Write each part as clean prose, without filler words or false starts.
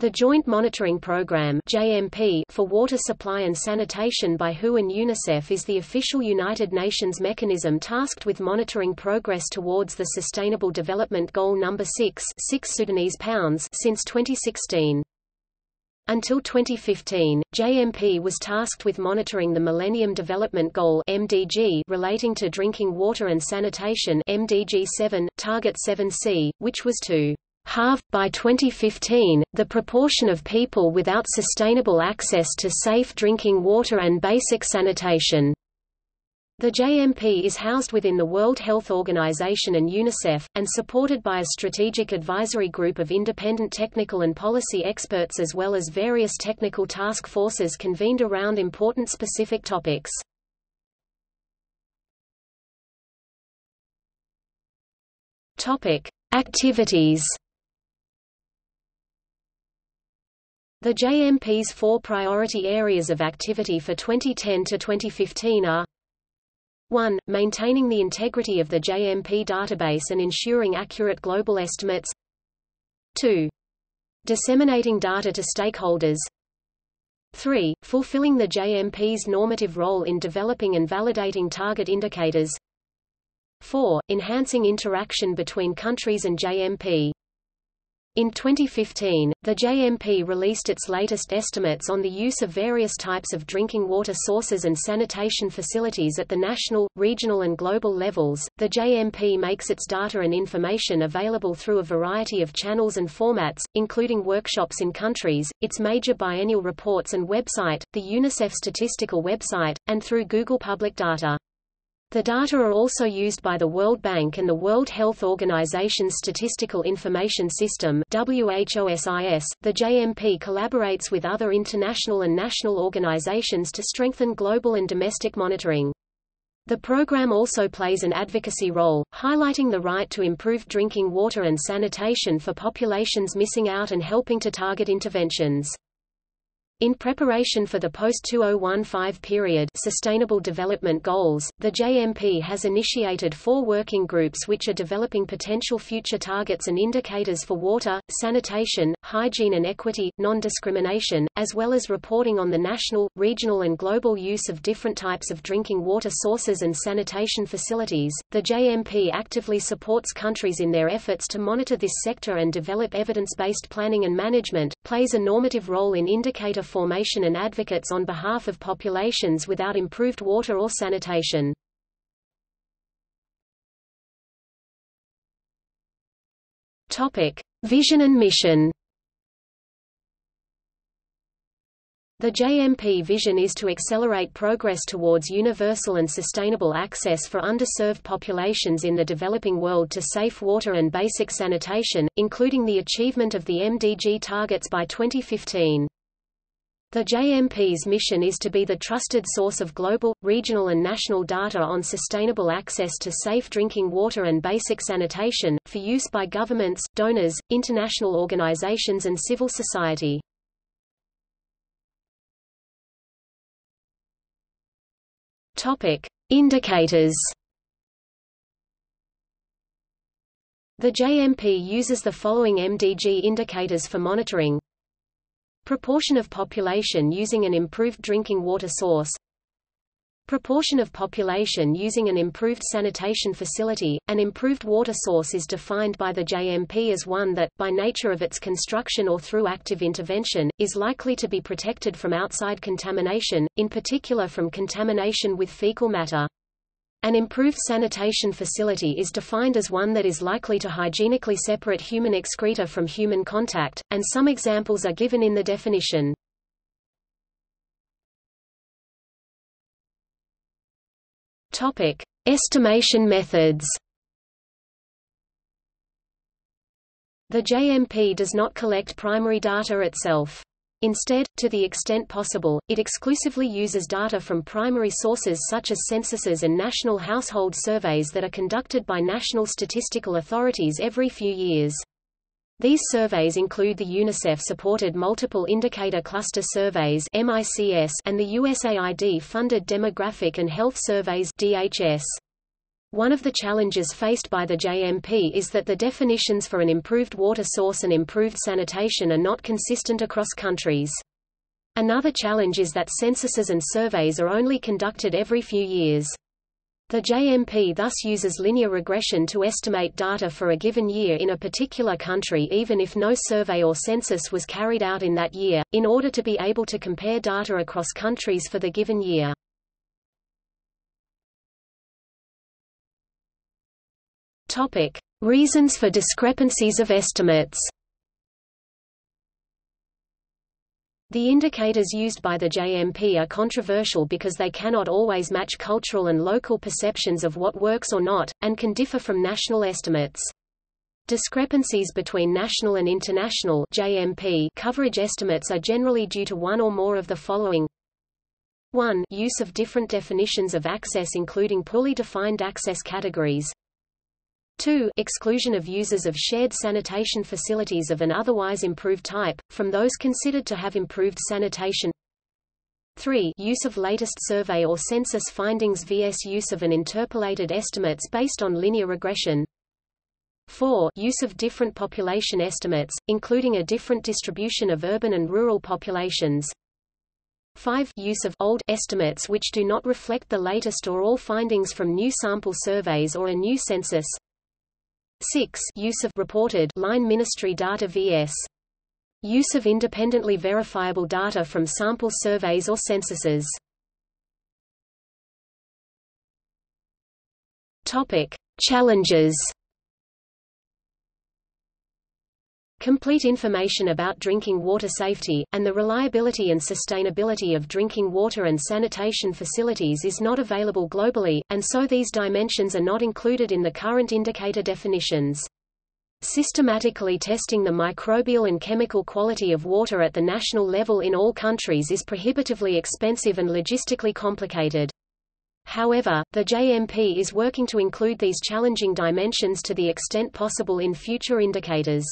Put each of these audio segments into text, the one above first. The Joint Monitoring Programme (JMP) for water supply and sanitation by WHO and UNICEF is the official United Nations mechanism tasked with monitoring progress towards the Sustainable Development Goal number 6, 6 Sudanese pounds, since 2016. Until 2015, JMP was tasked with monitoring the Millennium Development Goal (MDG) relating to drinking water and sanitation (MDG 7), Target 7C, which was to halve, by 2015, the proportion of people without sustainable access to safe drinking water and basic sanitation. The JMP is housed within the World Health Organization and UNICEF, and supported by a strategic advisory group of independent technical and policy experts as well as various technical task forces convened around important specific topics. Activities. The JMP's four priority areas of activity for 2010 to 2015 are: 1. Maintaining the integrity of the JMP database and ensuring accurate global estimates. 2. Disseminating data to stakeholders. 3. Fulfilling the JMP's normative role in developing and validating target indicators. 4. Enhancing interaction between countries and JMP. In 2015, the JMP released its latest estimates on the use of various types of drinking water sources and sanitation facilities at the national, regional, and global levels. The JMP makes its data and information available through a variety of channels and formats, including workshops in countries, its major biennial reports and website, the UNICEF statistical website, and through Google Public Data. The data are also used by the World Bank and the World Health Organization's Statistical Information System (WHOSIS). The JMP collaborates with other international and national organizations to strengthen global and domestic monitoring. The program also plays an advocacy role, highlighting the right to improved drinking water and sanitation for populations missing out and helping to target interventions. In preparation for the post-2015 period Sustainable Development Goals, the JMP has initiated four working groups which are developing potential future targets and indicators for water, sanitation, hygiene and equity, non-discrimination, as well as reporting on the national, regional and global use of different types of drinking water sources and sanitation facilities. The JMP actively supports countries in their efforts to monitor this sector and develop evidence-based planning and management, plays a normative role in indicator formation and advocates on behalf of populations without improved water or sanitation. Topic: Vision and mission. The JMP vision is to accelerate progress towards universal and sustainable access for underserved populations in the developing world to safe water and basic sanitation, including the achievement of the MDG targets by 2015. The JMP's mission is to be the trusted source of global, regional and national data on sustainable access to safe drinking water and basic sanitation, for use by governments, donors, international organizations and civil society. Indicators. The JMP uses the following MDG indicators for monitoring: proportion of population using an improved drinking water source, proportion of population using an improved sanitation facility. An improved water source is defined by the JMP as one that, by nature of its construction or through active intervention, is likely to be protected from outside contamination, in particular from contamination with fecal matter. An improved sanitation facility is defined as one that is likely to hygienically separate human excreta from human contact, and some examples are given in the definition. Topic: Estimation methods. The JMP does not collect primary data itself. Instead, to the extent possible, it exclusively uses data from primary sources such as censuses and national household surveys that are conducted by national statistical authorities every few years. These surveys include the UNICEF-supported Multiple Indicator Cluster Surveys (MICS) and the USAID-funded Demographic and Health Surveys (DHS). One of the challenges faced by the JMP is that the definitions for an improved water source and improved sanitation are not consistent across countries. Another challenge is that censuses and surveys are only conducted every few years. The JMP thus uses linear regression to estimate data for a given year in a particular country, even if no survey or census was carried out in that year, in order to be able to compare data across countries for the given year. Topic: Reasons for discrepancies of estimates. The indicators used by the JMP are controversial because they cannot always match cultural and local perceptions of what works or not, and can differ from national estimates. Discrepancies between national and international (JMP) coverage estimates are generally due to one or more of the following. 1. Use of different definitions of access, including poorly defined access categories. 2. Exclusion of users of shared sanitation facilities of an otherwise improved type, from those considered to have improved sanitation. 3. Use of latest survey or census findings vs use of an interpolated estimates based on linear regression. 4. Use of different population estimates, including a different distribution of urban and rural populations. 5. Use of old estimates which do not reflect the latest or all findings from new sample surveys or a new census. 6. Use of reported line ministry data vs. use of independently verifiable data from sample surveys or censuses. Topic: Challenges. Complete information about drinking water safety, and the reliability and sustainability of drinking water and sanitation facilities is not available globally, and so these dimensions are not included in the current indicator definitions. Systematically testing the microbial and chemical quality of water at the national level in all countries is prohibitively expensive and logistically complicated. However, the JMP is working to include these challenging dimensions to the extent possible in future indicators.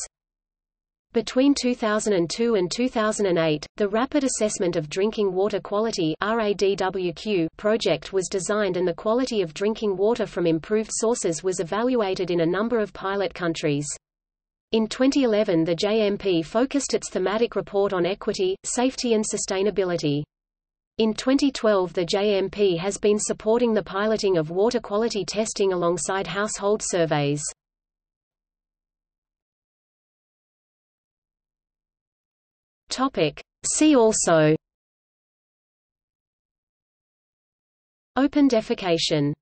Between 2002 and 2008, the Rapid Assessment of Drinking Water Quality (RADWQ) project was designed, and the quality of drinking water from improved sources was evaluated in a number of pilot countries. In 2011, the JMP focused its thematic report on equity, safety and sustainability. In 2012, the JMP has been supporting the piloting of water quality testing alongside household surveys. See also: Open defecation.